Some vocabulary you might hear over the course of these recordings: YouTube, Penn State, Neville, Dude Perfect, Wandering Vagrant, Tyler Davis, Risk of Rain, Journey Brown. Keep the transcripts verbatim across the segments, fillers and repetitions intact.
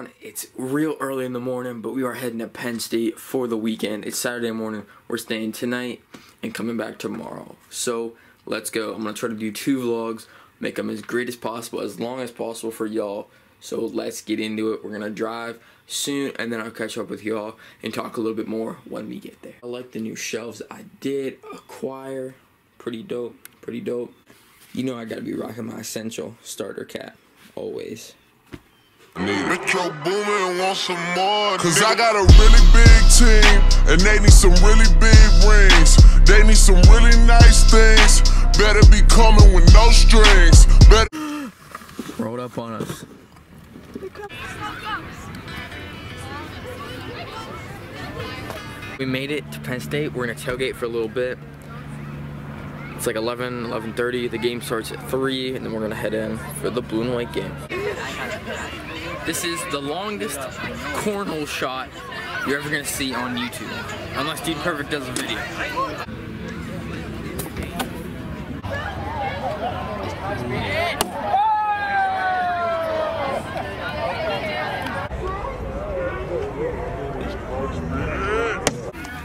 Brown. It's real early in the morning, but we are heading to Penn State for the weekend. It's Saturday morning. We're staying tonight and coming back tomorrow. So let's go. I'm going to try to do two vlogs, make them as great as possible, as long as possible for y'all. So let's get into it. We're going to drive soon, and then I'll catch up with y'all and talk a little bit more when we get there. I like the new shelves I did acquire. Pretty dope. Pretty dope. You know I got to be rocking my essential starter cap always. Metro booming, want some more. Cause I got a really big team, and they need some really big rings. They need some really nice things. Better be coming with no strings. Better rolled up on us. We made it to Penn State. We're gonna tailgate for a little bit. It's like eleven, eleven thirty. The game starts at three, and then we're gonna head in for the blue and white game. This is the longest cornhole shot you're ever gonna see on YouTube, unless Dude Perfect does a video.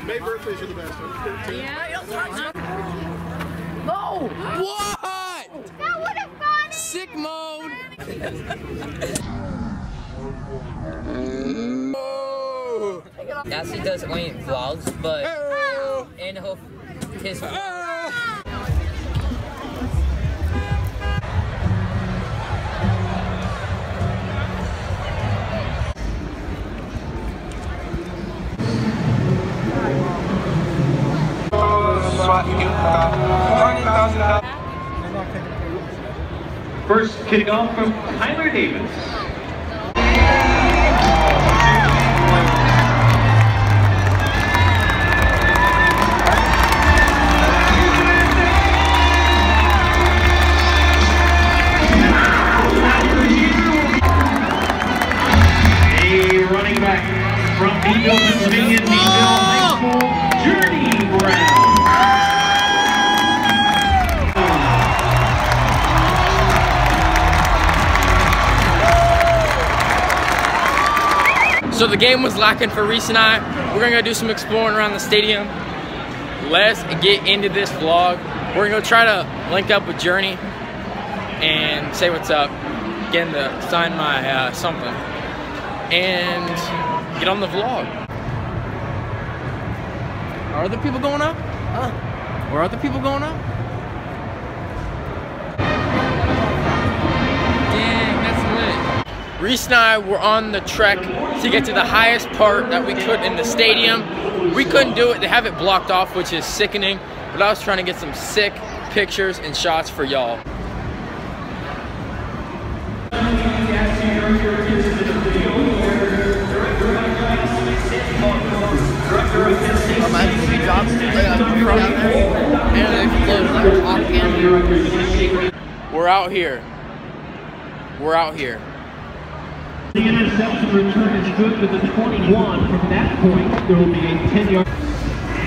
May birthdays are the best. Yeah. No. What? That would have gone. Sick mode. Nasty does only vlogs, but oh. And hope his. Oh. First kick off from Tyler Davis. A running back from Neville, Pennsylvania, Neville High School, Journey Brown. So the game was lacking for Reese and I. We're gonna go do some exploring around the stadium. Let's get into this vlog. We're gonna go try to link up with Journey and say what's up. Get him to sign my uh, something. And get on the vlog. Are other people going up? Huh? Are other people going up? Dang, that's lit. Reese and I were on the trek to get to the highest part that we could in the stadium. We couldn't do it. They have it blocked off, which is sickening, but I was trying to get some sick pictures and shots for y'all. We're out here. We're out here. The interception return is good for the twenty-one. From that point, there will be a ten-yard.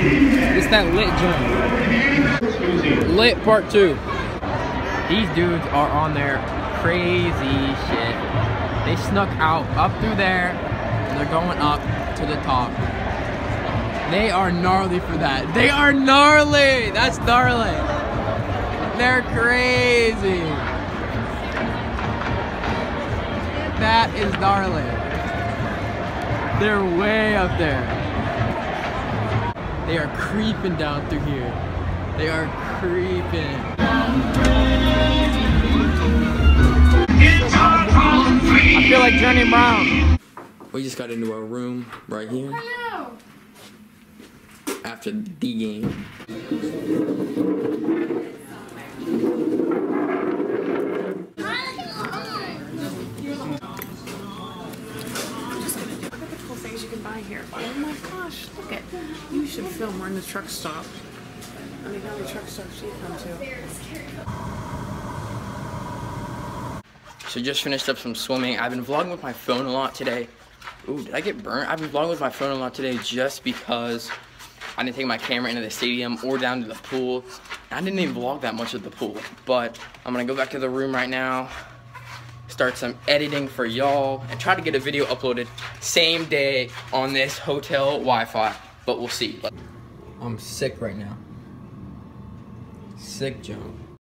It's that lit joint. Lit part two. These dudes are on their crazy shit. They snuck out up through there. They're going up to the top. They are gnarly for that. They are gnarly. That's gnarly. They're crazy. That is gnarly. They're way up there. They are creeping down through here. They are creeping. I feel like Journey Brown. We just got into our room right here. After the game. Here. Oh my gosh, look at you should film. We're in the truck stop. I mean, how many truck stops do you come to? So just finished up some swimming. I've been vlogging with my phone a lot today. Ooh, did I get burnt? I've been vlogging with my phone a lot today just because I didn't take my camera into the stadium or down to the pool. I didn't even vlog that much at the pool, but I'm gonna go back to the room right now. start some editing for y'all and try to get a video uploaded same day on this hotel Wi-Fi, but we'll see. I'm sick right now. Sick, John.